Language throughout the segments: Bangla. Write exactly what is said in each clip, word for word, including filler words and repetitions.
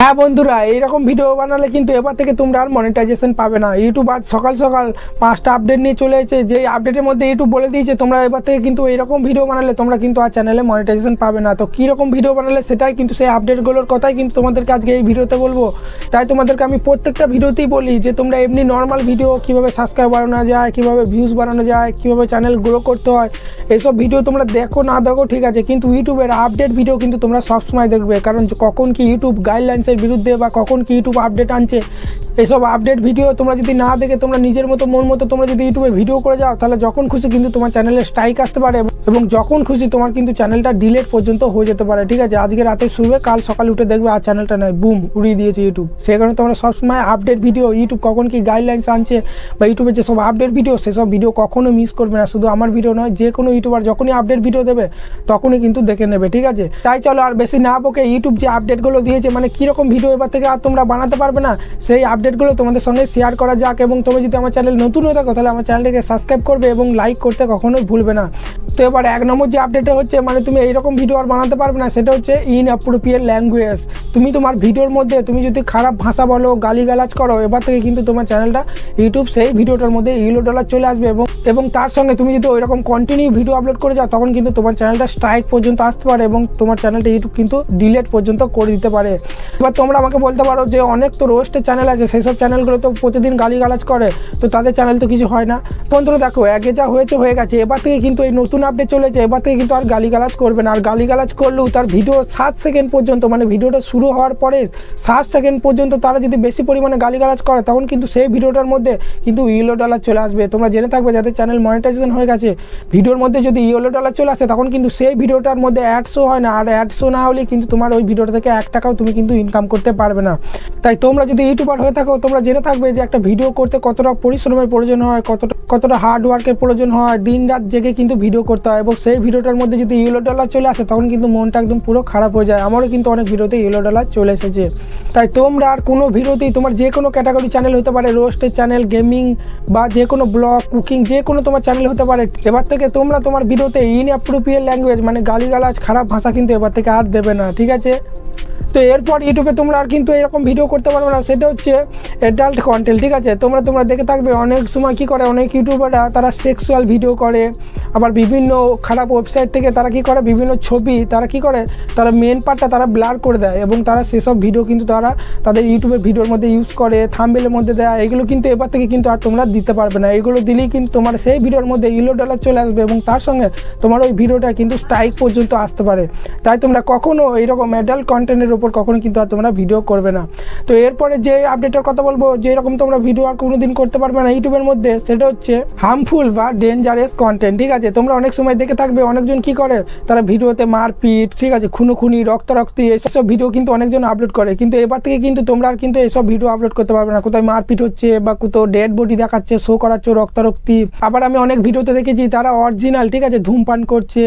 हाँ बंधुरा एरकम भिडियो बनाले किन्तु एबार थेके तोमरा मनेटाइजेशन पाबे ना। यूट्यूब आज सकाल सकाल पाँचटा आपडेट निये चले एसेछे, जे आपडेटेर मध्ये यूट्यूब बोले दियेछे तोमरा एबार थेके किन्तु एरकम भिडियो बनाले तोमरा किन्तु आज चैनेले मनेटाइजेशन पाबे ना। तो किरकम भिडियो बनाले सेटाई किन्तु सेई आपडेटगुलोर कथाई किन्तु तोमादेरके आजके एई भिडियोते बोलबो। ताई तोमादेरके आमि प्रत्येकटा भिडियोतेई बोली जे तोमरा एमनि नर्माल भिडियो किभाबे सबस्क्राइब बानानो जाय, किभाबे भिउज बानानो जाय, किभाबे चैनल ग्रो करते हय, एइसब भिडियो तोमरा देखो ना देखो ठीक आछे, किन्तु यूट्यूबेर आपडेट भिडियो किन्तु तोमरा सब समय देखबे। कारण कखन कि यूट्यूब गाइडलाइन्स বিরুদ্ধে বা কখন কি ইউটিউব আপডেট আনছে এইসব আপডেট ভিডিও তোমরা যদি না দেখে তোমরা নিজের মতো মন মতো তোমরা যদি ইউটিউবে ভিডিও করে যাও তাহলে যখন খুশি কিন্তু তোমার চ্যানেলে স্ট্রাইক আসতে পারে এবং যখন খুশি তোমার কিন্তু চ্যানেলটা ডিলিট পর্যন্ত হয়ে যেতে পারে। ঠিক আছে, আজকে রাতে শুয়ে কাল সকালে উঠে দেখবে আর চ্যানেলটা নাই, বুম উড়িয়ে দিয়েছে ইউটিউব। সেই কারণে তোমরা সবসময় আপডেট ভিডিও ইউটিউব কখন কি গাইডলাইন্স আনছে বা ইউটিউবে যেসব আপডেট ভিডিও সেসব ভিডিও কখনো মিস করবে না। শুধু আমার ভিডিও নয়, যে কোনো ইউটিউবার যখনই আপডেট ভিডিও দেবে তখনই কিন্তু দেখে নেবে। ঠিক আছে, তাই চলো আর বেশি না বকে ইউটিউব যে আপডেটগুলো দিয়েছে মানে কীরকম ভিডিও এবার থেকে আর তোমরা বানাতে পারবে না সেই আপডেট গুলো তোমাদের সঙ্গে শেয়ার করা যাক। এবং তুমি যদি আমার চ্যানেল নতুন হয়ে থাকো তাহলে আমার চ্যানেলটাকে সাবস্ক্রাইব করবে এবং লাইক করতে কখনোই ভুলবে না। তো এবার এক নম্বর যে আপডেটটা হচ্ছে মানে তুমি এইরকম ভিডিও আর বানাতে পারবে না সেটা হচ্ছে ইনঅ্যাপ্রোপ্রিয়েট ল্যাঙ্গুয়েজ। তুমি তোমার ভিডিওর মধ্যে তুমি যদি খারাপ ভাষা বলো, গালিগালাজ করো, এবার থেকে কিন্তু তোমার চ্যানেলটা ইউটিউব সেই ভিডিওটার মধ্যে ইউলো ডলার চলে আসবে এবং এবং তার সঙ্গে তুমি যদি ওইরকম কন্টিনিউ ভিডিও আপলোড করে যাও তখন কিন্তু তোমার চ্যানেলটা স্ট্রাইক পর্যন্ত আসতে পারে এবং তোমার চ্যানেলটা ইউটিউব কিন্তু ডিলিট পর্যন্ত করে দিতে পারে। এবার তোমরা আমাকে বলতে পারো যে অনেক তো রোস্টের চ্যানেল আছে, সেই সব চ্যানেলগুলো তো প্রতিদিন গালিগালাজ করে, তো তাদের চ্যানেল তো কিছু হয় না। বন্ধুরা দেখো আগে যা হয়েছে হয়ে গেছে, এবার থেকে কিন্তু এই নতুন আপডেট চলেছে এবার থেকে কিন্তু আর গালিগালাজ করবে না। আর গালিগালাজ করলেও তার ভিডিও সাত সেকেন্ড পর্যন্ত মানে ভিডিওটা শুরু হওয়ার পরে সাত সেকেন্ড পর্যন্ত তারা যদি বেশি পরিমাণে গালিগালাজ করে তখন কিন্তু সেই ভিডিওটার মধ্যে কিন্তু ইয়েলো ডলার চলে আসবে। তোমরা জেনে থাকবে যাদের চ্যানেল মনিটাইজেশন হয়ে গেছে ভিডিওর মধ্যে যদি ইয়েলো ডলার চলে আসে তখন কিন্তু সেই ভিডিওটার মধ্যে অ্যাড শো হয় না, আর অ্যাড শো না হলে কিন্তু তোমার ওই ভিডিওটা থেকে এক টাকাও তুমি কিন্তু ইনকাম করতে পারবে না। তাই তোমরা যদি ইউটিউবার হয়ে থাকো তোমরা জেনে থাকবে যে একটা ভিডিও করতে কতটা পরিশ্রমের প্রয়োজন হয়, কতটা কতটা হার্ডওয়ার্কের প্রয়োজন হয়, দিন রাত জেগে কিন্তু ভিডিও করতে হয় এবং সেই ভিডিওটার মধ্যে যদি ইয়েলো ডলার চলে আসে তখন কিন্তু মনটা একদম পুরো খারাপ হয়ে যায়। আমারও কিন্তু অনেক ভিডিওতে ইয়েলো ডলার চলে এসেছে। তাই তোমরা আর কোনো ভিডিওতেই তোমার যে কোনো ক্যাটাগরি চ্যানেল হতে পারে, রোস্টের চ্যানেল, গেমিং বা যে কোনো ব্লগ, কুকিং, যে কোনো তোমার চ্যানেল হতে পারে, এবার থেকে তোমরা তোমার ভিডিওতে ইনঅ্যাপ্রোপ্রিয়েট ল্যাঙ্গুয়েজ মানে গালিগালাজ খারাপ ভাষা কিন্তু এবার থেকে আর দেবে না। ঠিক আছে, তো এরপর ইউটিউবে তোমরা আর কিন্তু এরকম ভিডিও করতে পারবে না, সেটা হচ্ছে অ্যাডাল্ট কন্টেন্ট। ঠিক আছে, তোমরা তোমরা দেখে থাকবে অনেক সময় কী করে অনেক ইউটিউবাররা তারা সেক্সুয়াল ভিডিও করে, আবার বিভিন্ন খারাপ ওয়েবসাইট থেকে তারা কী করে বিভিন্ন ছবি তারা কী করে তারা মেন পার্টটা তারা ব্লার করে দেয় এবং তারা সেসব ভিডিও কিন্তু তারা তাদের ইউটিউবের ভিডিওর মধ্যে ইউজ করে, থাম্বনেলের মধ্যে দেয়। এগুলো কিন্তু এবার থেকে কিন্তু আর তোমরা দিতে পারবে না, এগুলো দিলেই কিন্তু তোমার সেই ভিডিওর মধ্যে ইয়েলো ডলার চলে আসবে এবং তার সঙ্গে তোমার ওই ভিডিওটা কিন্তু স্ট্রাইক পর্যন্ত আসতে পারে। তাই তোমরা কখনও এইরকম অ্যাডাল্ট কন্টেন্টের উপর কখনো কিন্তু আর তোমরা ভিডিও করবে না। তো এরপরে যে আপডেটের কথা বলবো যেরকম তোমরা ভিডিও আর কোনোদিন করতে পারবে না ইউটিউবের মধ্যে সেটা হচ্ছে হার্মফুল বা ডেঞ্জারাস কন্টেন্ট। ঠিক আছে, তোমরা অনেক সময় দেখে থাকবে অনেকজন কি করে তারা ভিডিওতে মারপিট, ঠিক আছে, খুনোখুনি, রক্তারক্তি এইসব ভিডিও কিন্তু অনেকজন আপলোড করে, কিন্তু এবার থেকে কিন্তু তোমরা আর কিন্তু এইসব ভিডিও আপলোড করতে পারবে না। কোথায় মারপিট হচ্ছে বা কোথাও ডেড বডি দেখাচ্ছে, শো করাচ্ছে রক্তারক্তি। আবার আমি অনেক ভিডিওতে দেখেছি তারা অরিজিনাল, ঠিক আছে, ধূমপান করছে,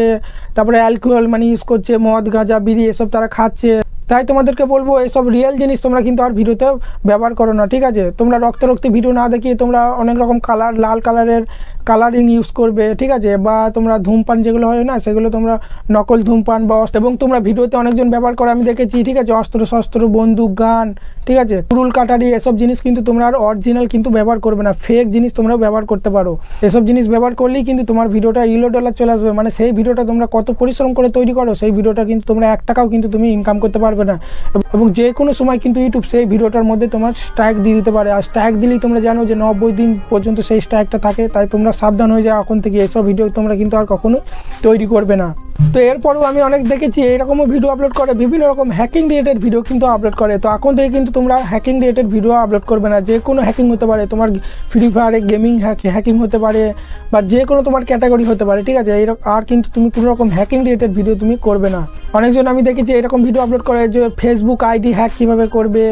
তারপরে অ্যালকোহল মানে ইউজ করছে, মদ, গাঁজা, বিড়ি এসব তারা খাচ্ছে। তাই তোমাদেরকে বলবো এসব রিয়েল জিনিস তোমরা কিন্তু আর ভিডিওতে ব্যবহার করো না। ঠিক আছে, তোমরা রক্তারক্তি ভিডিও না দেখিয়ে তোমরা অনেক রকম কালার, লাল কালারের কালারিং ইউজ করবে। ঠিক আছে, বা তোমরা ধূমপান যেগুলো হয় না সেগুলো তোমরা নকল ধূমপান বা অস্ত্র এবং তোমরা ভিডিওতে অনেকজন ব্যবহার করে আমি দেখেছি। ঠিক আছে, অস্ত্র শস্ত্র, বন্দুক, গান, ঠিক আছে, কুরুল কাটারি এসব জিনিস কিন্তু তোমরা আর অরিজিনাল কিন্তু ব্যবহার করবে না, ফেক জিনিস তোমরা ব্যবহার করতে পারো। এসব জিনিস ব্যবহার করলেই কিন্তু তোমার ভিডিওটা ইয়েলো ডলার চলে আসবে, মানে সেই ভিডিওটা তোমরা কত পরিশ্রম করে তৈরি করো সেই ভিডিওটা কিন্তু তোমরা এক টাকাও কিন্তু তুমি ইনকাম করতে পারো না এবং যে কোনো সময় কিন্তু ইউটিউব সেই ভিডিওটার মধ্যে তোমার স্ট্রাইক দিয়ে দিতে পারে। আর স্ট্রাইক দিলেই তোমরা জানো যে নব্বই দিন পর্যন্ত সেই স্ট্রাইকটা থাকে। তাই তোমরা সাবধান হয়ে যাও এখন থেকে, এসব ভিডিও তোমরা কিন্তু আর কখনো তৈরি করবে না। তো এরপরও আমি অনেক দেখেছি এরকমও ভিডিও আপলোড করে, বিভিন্ন রকম হ্যাকিং রিলেটেড ভিডিও কিন্তু আপলোড করে। তো এখন থেকে কিন্তু তোমরা হ্যাকিং রিলেটেড ভিডিও আপলোড করবে না, যে কোনো হ্যাকিং হতে পারে, তোমার ফ্রি ফায়ারে গেমিং হ্যাকিং হতে পারে বা যে কোনো তোমার ক্যাটাগরি হতে পারে। ঠিক আছে, এরকম আর কিন্তু তুমি কোনো রকম হ্যাকিং রিলেটেড ভিডিও তুমি করবে না। অনেকজন আমি দেখেছি এরকম ভিডিও আপলোড করে যে ফেসবুক আইডি হ্যাক কীভাবে করবে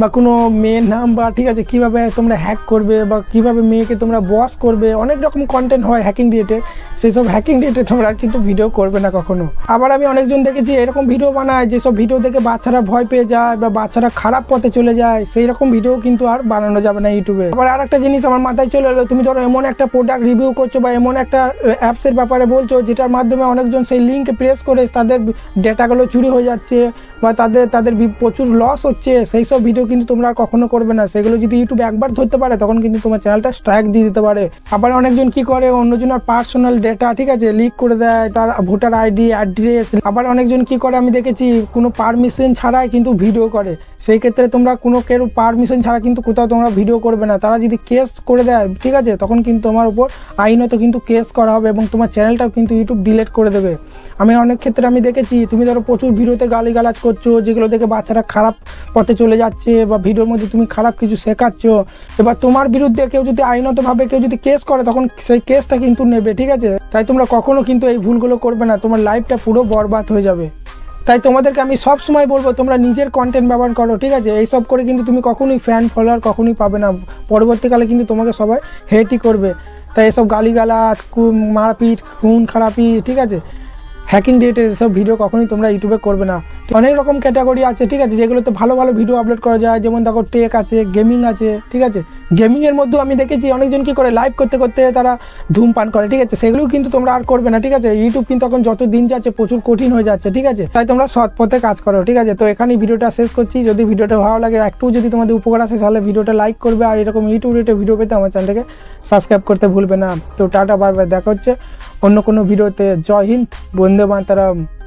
বা কোনো মেয়ের নাম বা ঠিক আছে কীভাবে তোমরা হ্যাক করবে বা কীভাবে মেয়েকে তোমরা বস করবে, অনেক রকম কন্টেন্ট হয় হ্যাকিং রিলেটেড, সেসব হ্যাকিং রিলেটেড তোমরা কিন্তু ভিডিও করবে না কখনো। আবার আমি অনেকজন দেখেছি এরকম ভিডিও বানায় যেসব ভিডিও দেখে বাচ্চারা ভয় পেয়ে যায় বা বাচ্চারা খারাপ পথে চলে যায়, সেই রকম ভিডিও কিন্তু আর বানানো যাবে না ইউটিউবে। আবার আর একটা জিনিস আমার মাথায় চলে এলো, তুমি ধরো এমন একটা প্রোডাক্ট রিভিউ করছো বা এমন একটা অ্যাপসের ব্যাপারে বলছো যেটার মাধ্যমে অনেকজন সেই লিঙ্ক প্রেস করে তাদের ডেটাগুলো চুরি হয়ে যাচ্ছে বা তাদের তাদের প্রচুর লস হচ্ছে, সেই সব ভিডিও কিন্তু তোমরা কখনো করবে না। সেগুলো যদি ইউটিউব একবার ধরতে পারে তখন কিন্তু তোমার চ্যানেলটা স্ট্রাইক দিয়ে দিতে পারে। আবার অনেকজন কি করে অন্যজনের পার্সোনাল ডেটা ঠিক আছে লিক করে দেয়, তার ভোটার আইডি, অ্যাড্রেস। আবার অনেকজন কি করে আমি দেখেছি কোনো পারমিশন ছাড়াই কিন্তু ভিডিও করে, সেই ক্ষেত্রে তোমরা কোনো কেউ পারমিশন ছাড়া কিন্তু কোথাও তোমরা ভিডিও করবে না। তারা যদি কেস করে দেয় ঠিক আছে তখন কিন্তু তোমার উপর আইনত কিন্তু কেস করা হবে এবং তোমার চ্যানেলটাও কিন্তু ইউটিউব ডিলিট করে দেবে। আমি অনেক ক্ষেত্রে আমি দেখেছি তুমি ধরো প্রচুর ভিডিওতে গালিগালাজ করছো যেগুলো দেখে বাচ্চারা খারাপ পথে চলে যাচ্ছে বা ভিডিওর মধ্যে তুমি খারাপ কিছু শেখাচ্ছ, এবার তোমার বিরুদ্ধে কেউ যদি আইনতভাবে কেউ যদি কেস করে তখন সেই কেসটা কিন্তু নেবে ঠিক আছে। তাই তোমরা কখনো কিন্তু এই ভুলগুলো করবে না, তোমার লাইফটা পুরো বরবাদ হয়ে যাবে। তাই তোমাদেরকে আমি সব সময় বলবো তোমরা নিজের কন্টেন্ট ব্যবহার করো ঠিক আছে, এইসব করে কিন্তু তুমি কখনোই ফ্যান ফলোয়ার কখনোই পাবে না, পরবর্তীকালে কিন্তু তোমাকে সবাই হেটই করবে। তাই এসব গালিগালাজ, মারপিট, খুন খারাপি ঠিক আছে হ্যাকিং রিলেটেড এসব ভিডিও কখনোই তোমরা ইউটিউবে করবে না। অনেক রকম ক্যাটাগরি আছে ঠিক আছে যেগুলোতে ভালো ভালো ভিডিও আপলোড করা যায়, যেমন দেখো টেক আছে, গেমিং আছে ঠিক আছে। গেমিংয়ের মধ্যেও আমি দেখেছি অনেকজন কী করে লাইভ করতে করতে তারা ধূমপান করে ঠিক আছে, সেগুলোও কিন্তু তোমরা আর করবে না ঠিক আছে। ইউটিউব কিন্তু এখন যত দিন যাচ্ছে প্রচুর কঠিন হয়ে যাচ্ছে ঠিক আছে, তাই তোমরা সৎ পথে কাজ করো ঠিক আছে। তো এখানেই ভিডিওটা শেষ করছি, যদি ভিডিওটা ভালো লাগে একটু যদি তোমাদের উপকার আসে তাহলে ভিডিওটা লাইক করবে, আর এরকম ইউটিউব রিলেটেড ভিডিও পেতে আমার চ্যানেলটাকে সাবস্ক্রাইব করতে ভুলবে না। তো টাটা বাই বাই, দেখা হচ্ছে অন্য কোনো ভিডিওতে। জয় হিন্দ, বন্দে মাতরম।